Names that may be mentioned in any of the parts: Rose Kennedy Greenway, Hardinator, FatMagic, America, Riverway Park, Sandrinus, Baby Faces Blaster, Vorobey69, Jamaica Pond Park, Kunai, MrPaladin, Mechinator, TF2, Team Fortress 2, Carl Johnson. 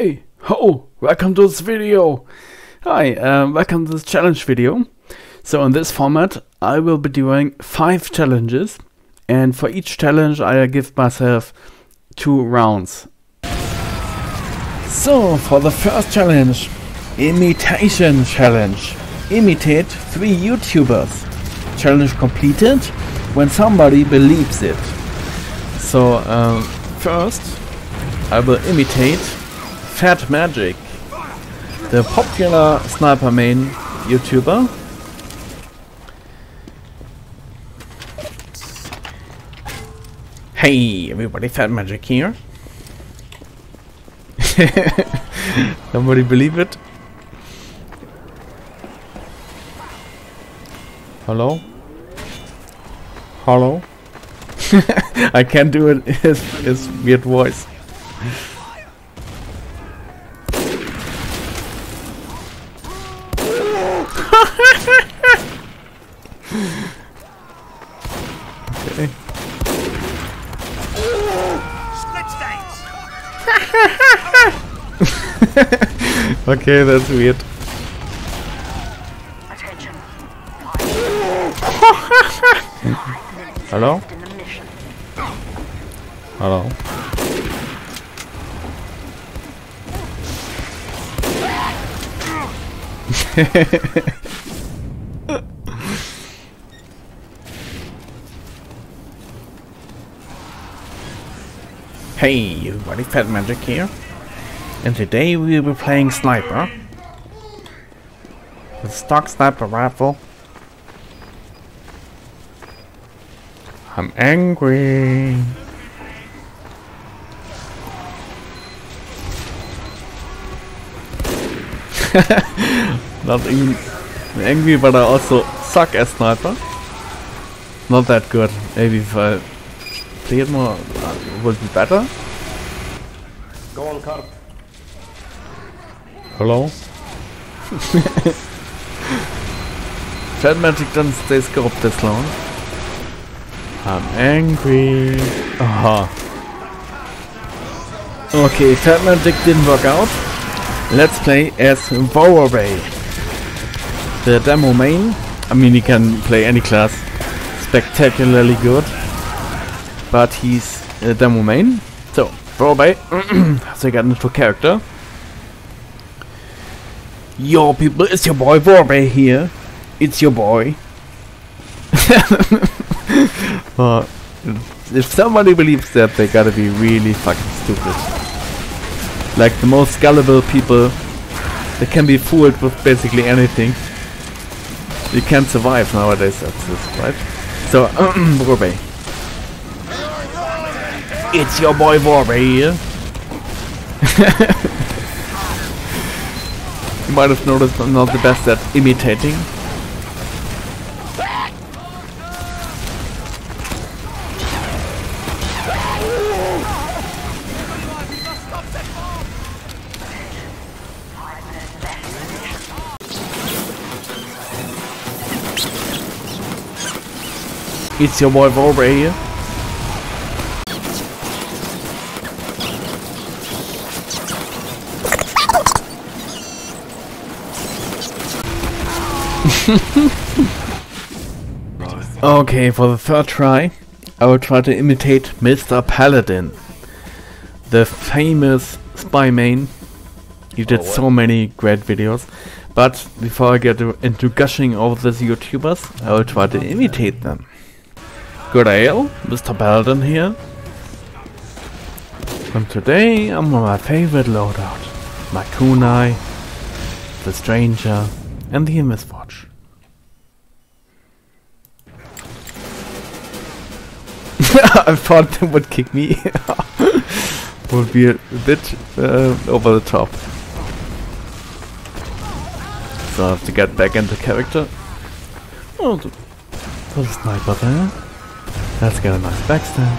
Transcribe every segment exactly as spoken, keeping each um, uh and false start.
Hey, ho, welcome to this video. Hi, uh, welcome to this challenge video. So in this format I will be doing five challenges, and for each challenge I give myself two rounds. So for the first challenge, imitation challenge. Imitate three YouTubers. Challenge completed when somebody believes it. So uh, first I will imitate FatMagic, the popular sniper main YouTuber. Hey everybody, FatMagic here. Somebody believe it? Hello? Hello? I can't do it, his, his weird voice. Okay, that's weird. Attention. Hello? Hello. Hey, everybody, FatMagic here. And today we will be playing Sniper. The stock sniper rifle. I'm angry. Not even angry, but I also suck at Sniper. Not that good. Maybe if I play it more, it would be better. Go on, Carp. Hello? FatMagic doesn't stay scoped this long. I'm angry. Aha. Okay, FatMagic didn't work out. Let's play as Vorobey. The demo main. I mean, he can play any class spectacularly good, but he's a demo main. So, Vorobey has a neutral character. Yo people, it's your boy Vorobey here. It's your boy. uh, if somebody believes that, they gotta be really fucking stupid. Like the most gullible people, they can be fooled with basically anything. You can't survive nowadays. That's this, right? So, Vorobey. It's your boy Vorobey here. You might have noticed I'm not the best at imitating. It's your boy Vorobey here. Okay, for the third try, I will try to imitate MrPaladin, the famous spy main. He did oh, so many great videos, but before I get into gushing over these YouTubers, I will try to imitate them. Good ale, MrPaladin here. And today I'm on my favorite loadout, my kunai, the stranger, and the Miswatch. I thought they would kick me. Would be a bit uh, over the top. So I have to get back into character. Oh, there's a sniper there. Let's get a nice backstab.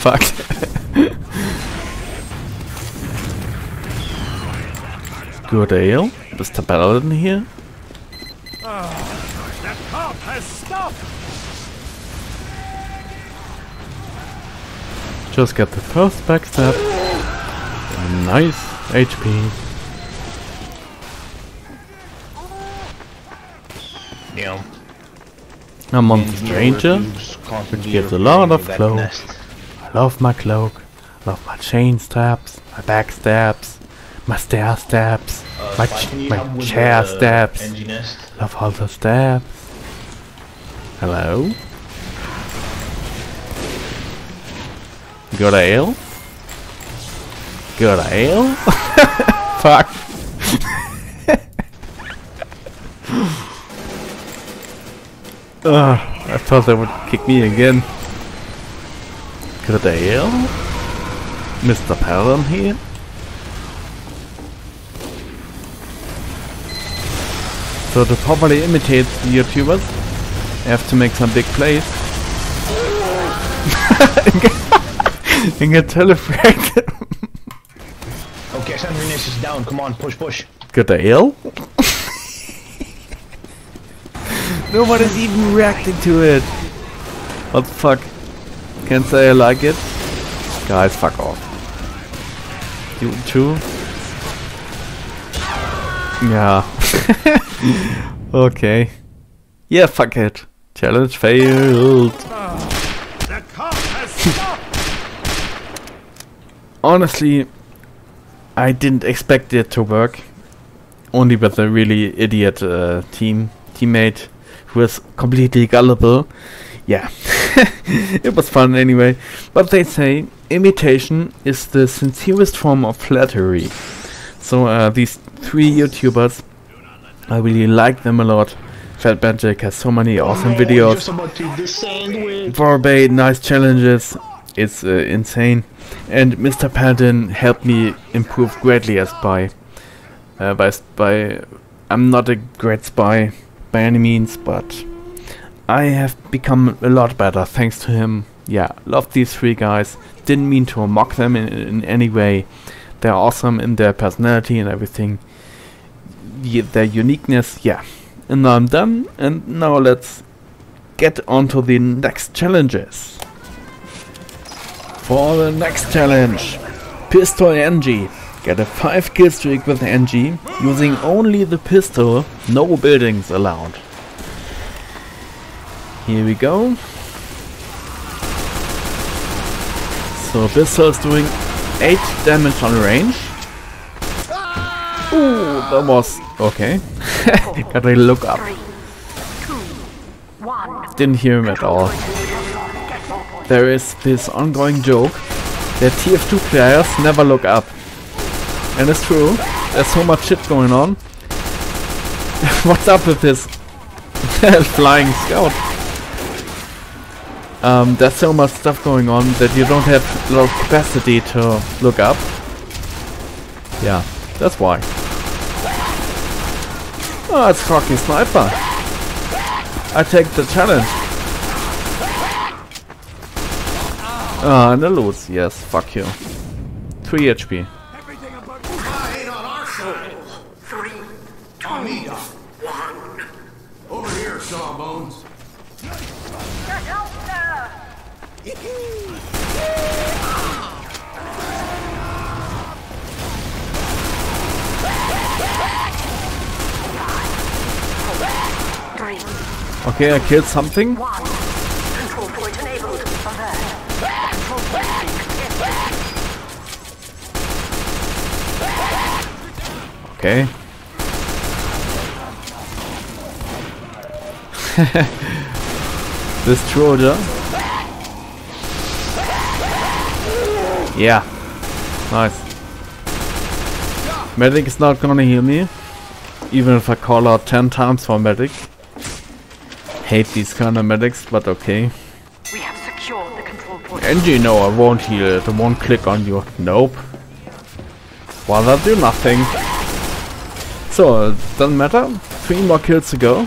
Fuck. Good ale, MrPaladin here. Oh, the cop has stopped. just get the first backstab. Nice H P. Yeah. A monster ranger, which gives a lot of cloak. Nest. I love my cloak. I love my chain stabs, my back stabs, my stair stabs, uh, my, ch my chair the, uh, stabs. Love all the stabs. Hello? Got a ale? Got a ale? Fuck. Ugh, I thought they would kick me again. Got a ale? Mister Paladin here? So to properly imitate the YouTubers, I have to make some big plays. And get teleported. Okay, Sandrinus is down. Come on, push, push. Got the ale? Nobody's even reacting to it. What the fuck? Can't say I like it. Guys, fuck off. You too? Yeah. Okay. Yeah, fuck it. Challenge failed. The cop has stopped. Honestly, I didn't expect it to work. Only with a really idiot uh, team teammate who is completely gullible. Yeah, it was fun anyway. But they say imitation is the sincerest form of flattery. So uh, these three YouTubers, I really like them a lot. FatMagic has so many awesome videos. Vorobey, nice challenges. It's uh, insane. And MrPaladin helped me improve greatly as spy. Uh, by spy, I'm not a great spy by any means, but I have become a lot better thanks to him. Yeah, love these three guys. Didn't mean to mock them in, in any way. They're awesome in their personality and everything. Y their uniqueness, yeah. And now I'm done. And now let's get on to the next challenges. For the next challenge, Pistol N G. Get a five kill streak with N G using only the pistol, no buildings allowed. Here we go. So pistol is doing eight damage on range. Ooh, that was okay. Gotta look up. Didn't hear him at all. There is this ongoing joke that T F two players never look up. And it's true, there's so much shit going on. What's up with this flying scout? Um, there's so much stuff going on that you don't have a lot of capacity to look up. Yeah, that's why. Oh, it's Cocky Sniper. I take the challenge. Ah, and I lose. Yes, fuck you. three H P. Everything above nine on our side. Three, two, one. Over here, Sawbones. Okay, I killed something. Okay. This Troja. Yeah. Nice. Medic is not gonna heal me. Even if I call out ten times for medic. Hate these kind of medics, but okay. We have secured the control point. And you know I won't heal it. I won't click on you. Nope. Well, that'll do nothing. So, doesn't matter. Three more kills to go.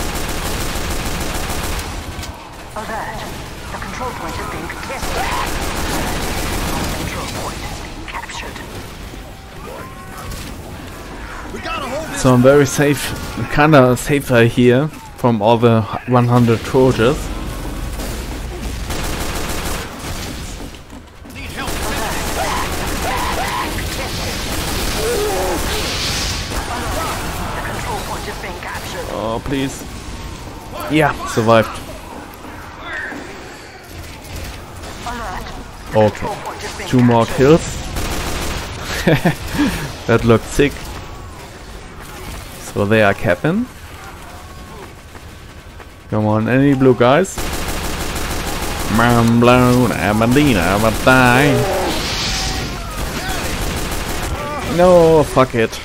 So I'm very safe, kinda safer here from all the one hundred Trojans. Oh, please. Yeah, survived. Okay, two more kills. That looked sick. So they are capping. Come on, any blue guys? I'm blown, I'm a leader, I'm a die. No, fuck it.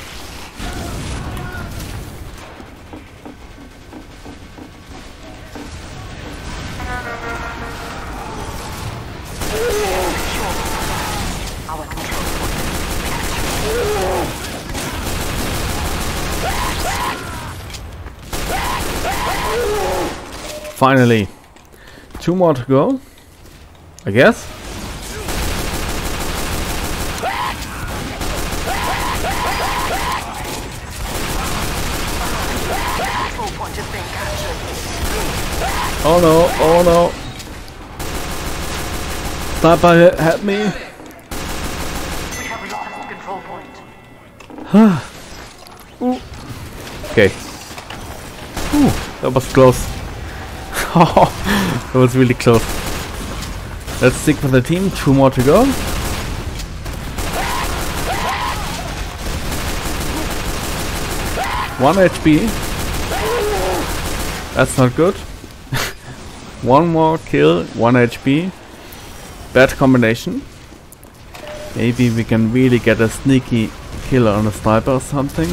Finally, two more to go, I guess. Oh no, oh no. Papa help me. We have lost the control point. Okay. Ooh, that was close. That was really close. Let's stick with the team. Two more to go. One H P. That's not good. One more kill. One H P. Bad combination. Maybe we can really get a sneaky kill on a sniper or something.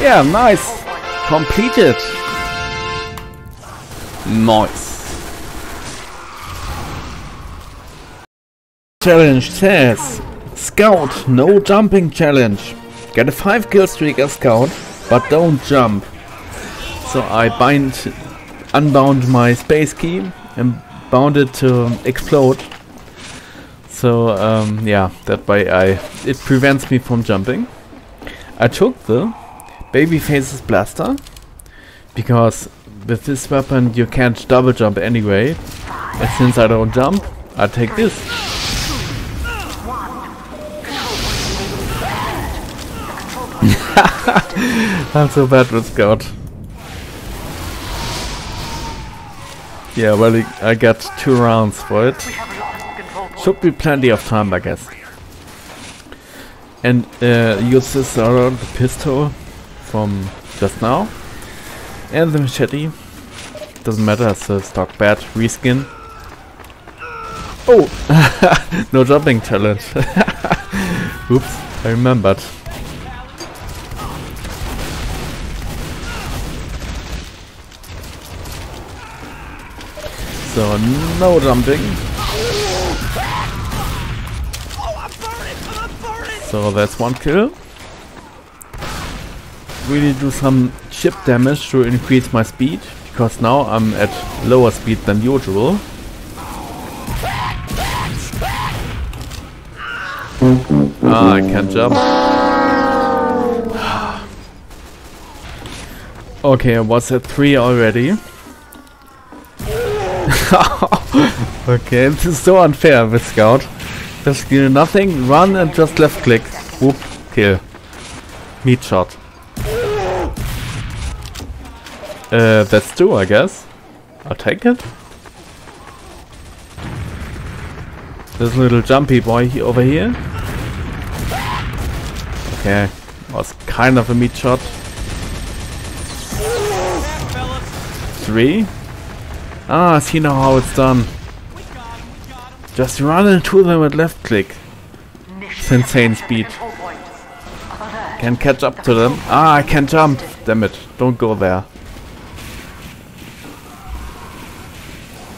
Yeah, nice! Completed! Nice! Challenge says, Scout, no jumping challenge. Get a five kill streak as Scout, but don't jump. So I bind, unbound my space key and bound it to explode. So um, yeah, that way I, it prevents me from jumping. I took the Baby Faces Blaster, because with this weapon you can't double jump anyway, and since I don't jump, I take this. I'm so bad with Scout. Yeah, well, I got two rounds for it. Should be plenty of time, I guess. And uh, use this around the pistol from just now, and the machete. Doesn't matter, it's a stock bat reskin. Oh, no jumping challenge. Oops, I remembered. So no jumping. So that's one kill. Really do some chip damage to increase my speed, because now I'm at lower speed than usual. Ah, I can't jump. Okay, I was at three already. Okay, this is so unfair with Scout. Just do nothing, run and just left click. Whoop, kill. Meat shot. Uh, that's two, I guess. I'll take it. This little jumpy boy he over here. Okay, was kind of a meat shot. Three. Ah, I see now how it's done. Just run into them with left click. It's insane speed. Can catch up to them. Ah, I can jump. Damn it, don't go there.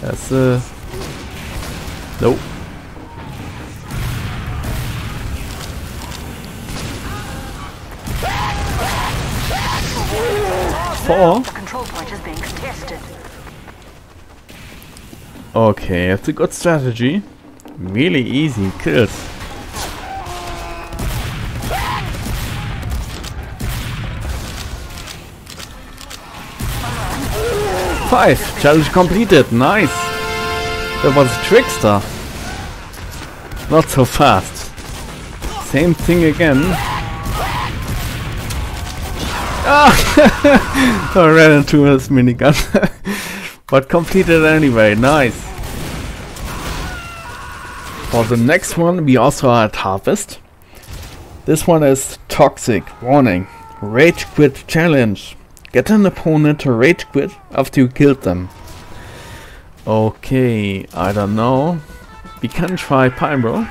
That's uh no. Four. The control point is being contested. Okay, that's a good strategy. Really easy kills. Five. Challenge completed. Nice. That was a trickster. Not so fast. Same thing again. Ah! I ran into his minigun. But completed anyway, nice. For the next one we also had Harvest. This one is Toxic, warning, Rage Quit Challenge. Get an opponent to rage quit after you killed them. Okay, I don't know. We can try Pyro.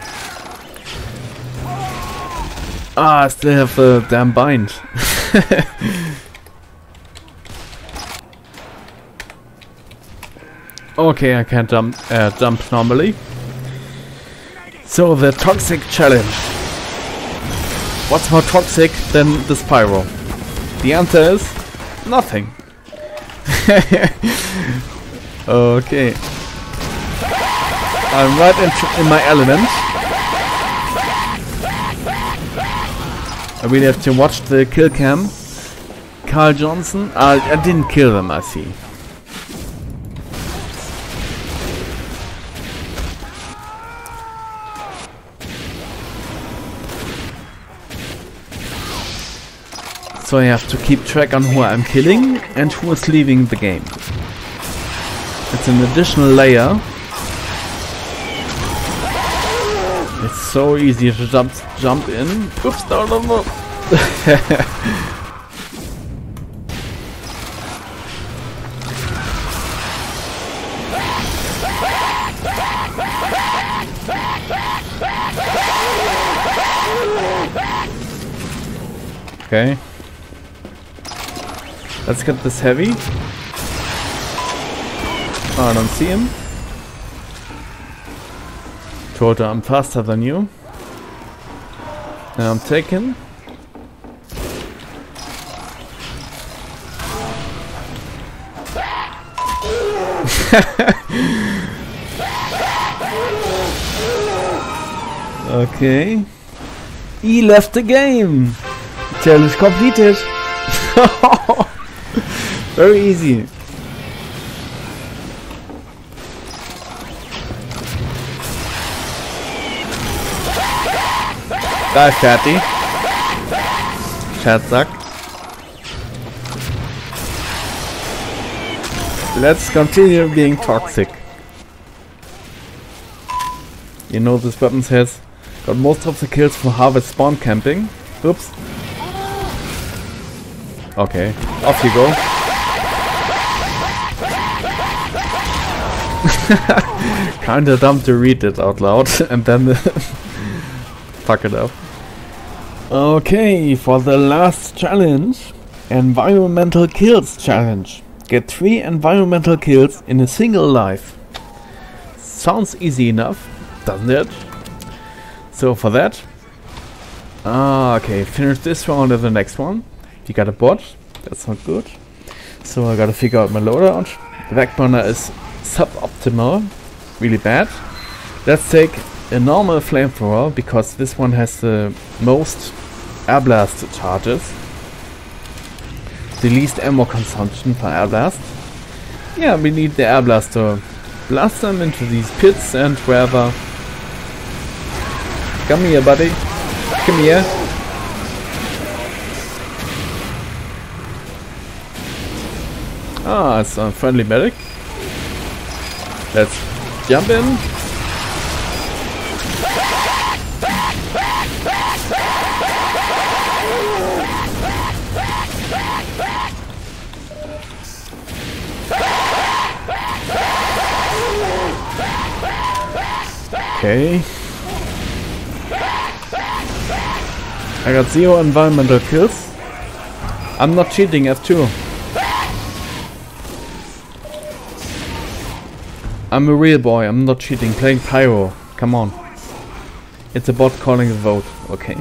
Ah, I still have the damn bind. Okay, I can't dump, uh, dump normally. So the Toxic Challenge. What's more toxic than this Pyro? The answer is nothing. Okay. I'm right in, in my element. I really have to watch the kill cam. Carl Johnson. I, I didn't kill them, I see. So I have to keep track on who I'm killing and who is leaving the game. It's an additional layer. It's so easy to jump jump in. Oops, no, no, no. Okay. Let's get this heavy. Oh, I don't see him. Toto, I'm faster than you. Now I'm taken. Okay. He left the game. Challenge completed. Very easy. Die, fatty. Chat suck. Let's continue being toxic. You know this weapon has got most of the kills for Harvest spawn camping. Oops. Okay, off you go. Kinda dumb to read it out loud and then fuck it up. Okay, for the last challenge, Environmental Kills Challenge. Get three environmental kills in a single life. Sounds easy enough, doesn't it? So for that, ah, okay, finish this round and the next one. You got a bot, that's not good. So I gotta figure out my loadout. The back burner is suboptimal, really bad. Let's take a normal flamethrower, because this one has the most air blast charges, the least ammo consumption for air blast. Yeah, we need the air blast to blast them into these pits and wherever. Come here, buddy. Come here. Ah, it's a friendly medic. Let's jump in. Okay. I got zero environmental kills. I'm not cheating, F two. I'm a real boy, I'm not cheating, playing Pyro. Come on. It's a bot calling a vote. Okay.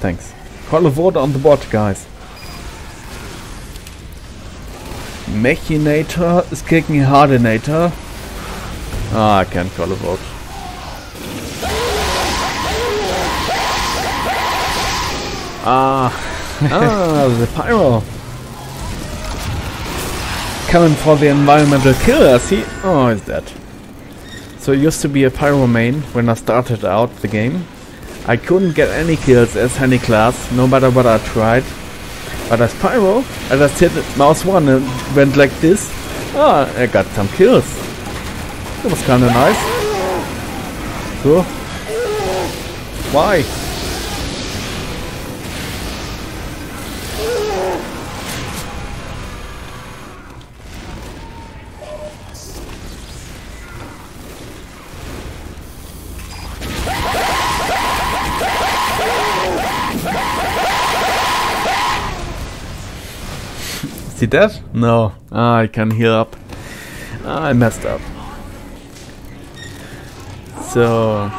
Thanks. Call a vote on the bot, guys. Mechinator is kicking Hardinator. Ah, I can't call a vote. Ah, ah, the Pyro. Coming for the environmental killer, see? Oh, he's dead. So it used to be a pyromane when I started out the game. I couldn't get any kills as any class, no matter what I tried. But as pyro, I just hit mouse one and went like this. Ah, I got some kills. That was kinda nice. So, why? Is he dead? No. Ah, I can heal up. Ah, I messed up. So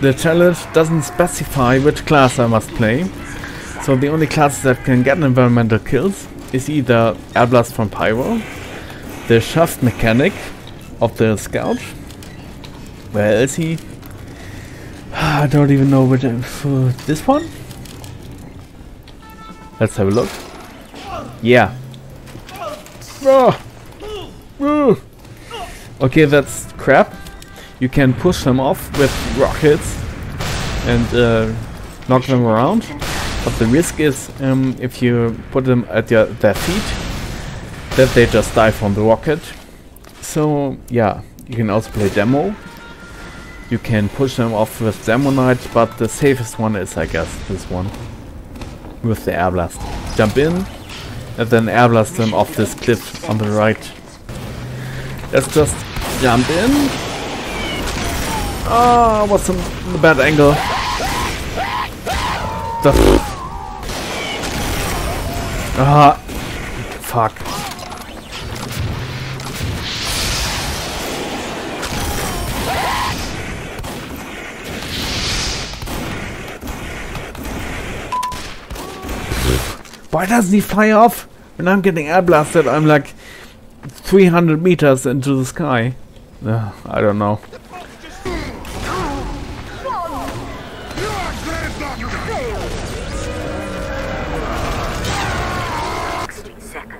the challenge doesn't specify which class I must play. So the only classes that can get environmental kills is either Airblast from Pyro, the shaft mechanic of the Scout. Where is he? I don't even know which. Uh, this one? Let's have a look. Yeah. Oh. Oh. Okay, that's crap. You can push them off with rockets and uh, knock them around, but the risk is um, if you put them at your, their feet, that they just die from the rocket. So yeah, you can also play demo. You can push them off with Demonite, but the safest one is, I guess, this one with the airblast. Jump in and then airblast them off this cliff on the right. Let's just jump in. Ah, oh, what's a bad angle? Ah, fuck. Why doesn't he fly off? When I'm getting airblasted, I'm like three hundred meters into the sky. Uh, I don't know.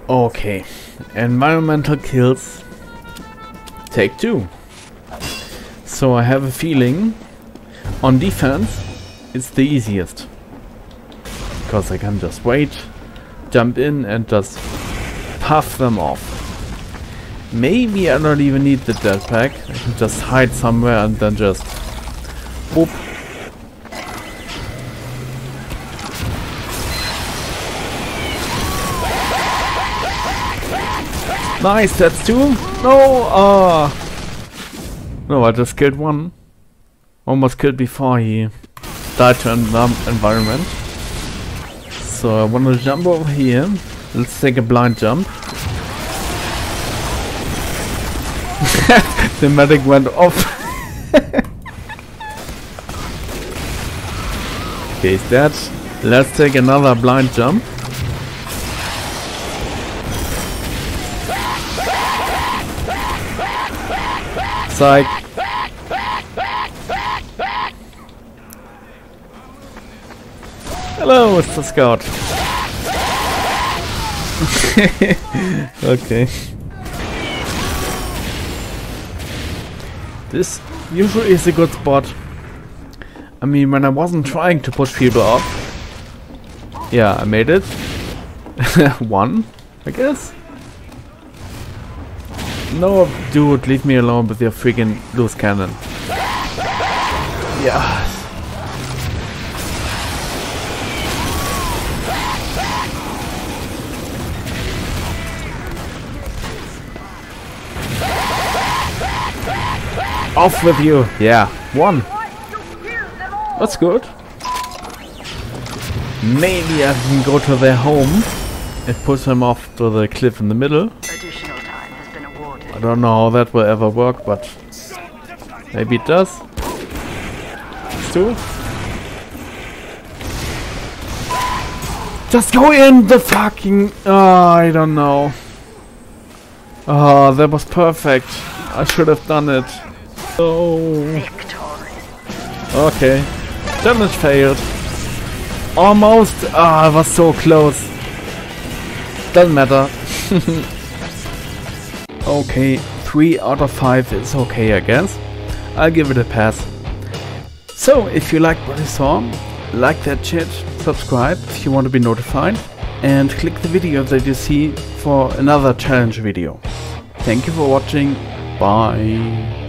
Okay, environmental kills. Take two. So I have a feeling on defense it's the easiest. Because I can just wait. Jump in and just puff them off. Maybe I don't even need the jetpack. I can just hide somewhere and then just boop. Nice, that's two. No, ah, uh, no, I just killed one. Almost killed before he died to an environment. So I want to jump over here. Let's take a blind jump. The medic went off. Okay, he's dead. Let's take another blind jump. Psych. Hello, it's the Scout. Okay. This usually is a good spot. I mean, when I wasn't trying to push people off. Yeah, I made it. One, I guess. No, dude, leave me alone with your freaking loose cannon. Yeah. Off with you! Yeah, one! That's good. Maybe I can go to their home and push them off to the cliff in the middle. I don't know how that will ever work, but maybe it does. It's two. Just go in the fucking... Oh, I don't know. Oh, that was perfect. I should have done it. Oh. Okay. Damage failed. Almost. Ah, oh, I was so close. Doesn't matter. Okay, three out of five is okay, I guess. I'll give it a pass. So if you liked what you saw, like that chat, subscribe if you want to be notified, and click the video that you see for another challenge video. Thank you for watching, bye!